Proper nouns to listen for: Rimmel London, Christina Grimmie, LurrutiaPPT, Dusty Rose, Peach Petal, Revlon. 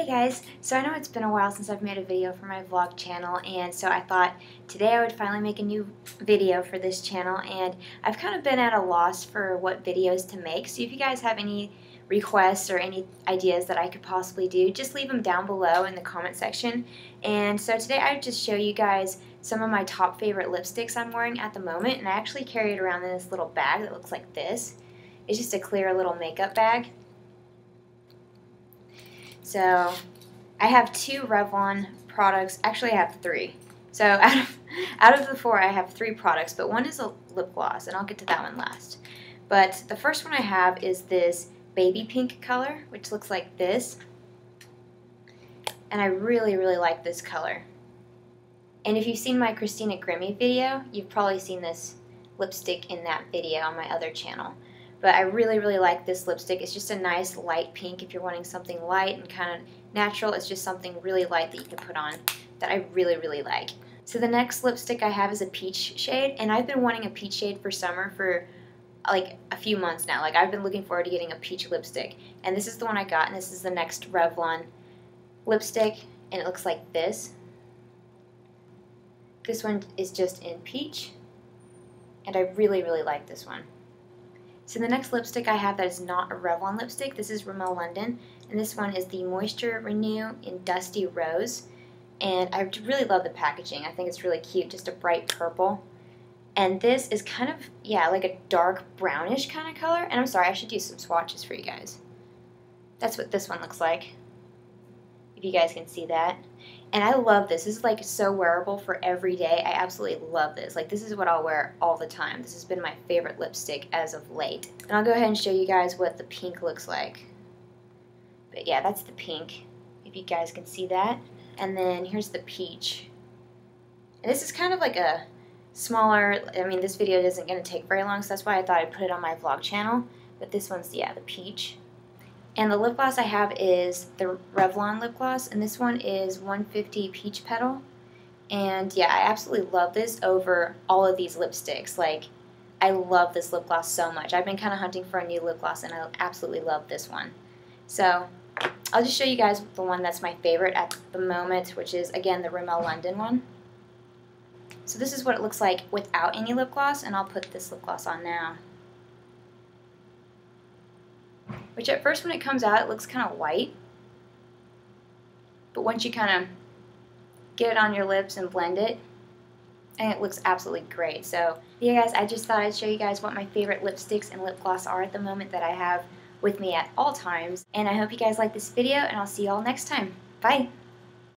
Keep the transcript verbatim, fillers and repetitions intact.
Hey guys, so I know it's been a while since I've made a video for my vlog channel, and so I thought today I would finally make a new video for this channel, and I've kind of been at a loss for what videos to make, so if you guys have any requests or any ideas that I could possibly do, just leave them down below in the comment section. And so today I would just show you guys some of my top favorite lipsticks I'm wearing at the moment, and I actually carry it around in this little bag that looks like this. It's just a clear little makeup bag. So I have two Revlon products, actually I have three. So out of, out of the four I have three products, but one is a lip gloss, and I'll get to that one last. But the first one I have is this baby pink color, which looks like this. And I really, really like this color. And if you've seen my Christina Grimmie video, you've probably seen this lipstick in that video on my other channel. But I really, really like this lipstick. It's just a nice light pink if you're wanting something light and kind of natural. It's just something really light that you can put on that I really, really like. So the next lipstick I have is a peach shade, and I've been wanting a peach shade for summer for like a few months now. Like I've been looking forward to getting a peach lipstick, and this is the one I got, and this is the next Revlon lipstick, and it looks like this. This one is just in peach, and I really, really like this one. So the next lipstick I have that is not a Revlon lipstick, this is Rimmel London, and this one is the Moisture Renew in Dusty Rose, and I really love the packaging. I think it's really cute, just a bright purple, and this is kind of, yeah, like a dark brownish kind of color, and I'm sorry, I should do some swatches for you guys. That's what this one looks like, if you guys can see that, and I love this. This is like so wearable for every day. I absolutely love this. Like this is what I'll wear all the time. This has been my favorite lipstick as of late. And I'll go ahead and show you guys what the pink looks like. But yeah, that's the pink, if you guys can see that. And then here's the peach. And this is kind of like a smaller, I mean this video isn't going to take very long, so that's why I thought I'd put it on my vlog channel. But this one's, yeah, the peach. And the lip gloss I have is the Revlon lip gloss, and this one is one fifty Peach Petal. And yeah, I absolutely love this over all of these lipsticks. Like, I love this lip gloss so much. I've been kind of hunting for a new lip gloss, and I absolutely love this one. So, I'll just show you guys the one that's my favorite at the moment, which is, again, the Rimmel London one. So this is what it looks like without any lip gloss, and I'll put this lip gloss on now. Which at first when it comes out it looks kind of white, but once you kind of get it on your lips and blend it, and it looks absolutely great. So yeah guys, I just thought I'd show you guys what my favorite lipsticks and lip gloss are at the moment that I have with me at all times, and I hope you guys like this video, and I'll see you all next time. Bye!